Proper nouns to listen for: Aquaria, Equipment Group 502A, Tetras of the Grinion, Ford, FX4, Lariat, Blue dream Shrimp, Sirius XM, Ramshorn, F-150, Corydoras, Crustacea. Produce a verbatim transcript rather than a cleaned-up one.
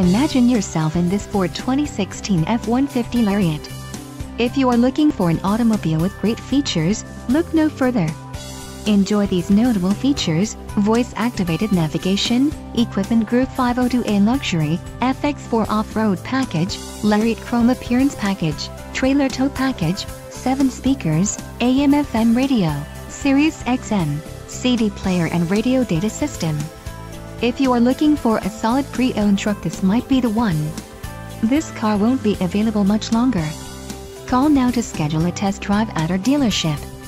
Imagine yourself in this Ford twenty sixteen F one fifty Lariat. If you are looking for an automobile with great features, look no further. Enjoy these notable features: voice-activated navigation, Equipment Group five oh two A Luxury, F X four Off-Road Package, Lariat Chrome Appearance Package, Trailer Tow Package, seven speakers, A M F M radio, Sirius X M, C D player and radio data system. If you are looking for a solid pre-owned truck, this might be the one. This car won't be available much longer. Call now to schedule a test drive at our dealership.